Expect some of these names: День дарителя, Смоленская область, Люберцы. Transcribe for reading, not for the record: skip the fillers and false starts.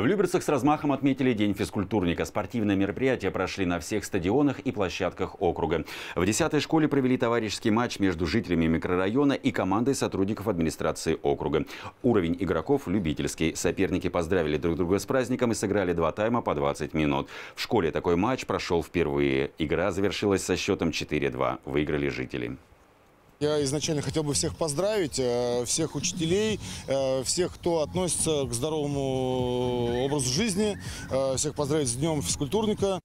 В Люберцах с размахом отметили День физкультурника. Спортивные мероприятия прошли на всех стадионах и площадках округа. В 10-й школе провели товарищеский матч между жителями микрорайона и командой сотрудников администрации округа. Уровень игроков любительский. Соперники поздравили друг друга с праздником и сыграли два тайма по 20 минут. В школе такой матч прошел впервые. Игра завершилась со счетом 4-2. Выиграли жители. Я изначально хотел бы всех поздравить, всех учителей, всех, кто относится к здоровому образу жизни, всех поздравить с Днем физкультурника.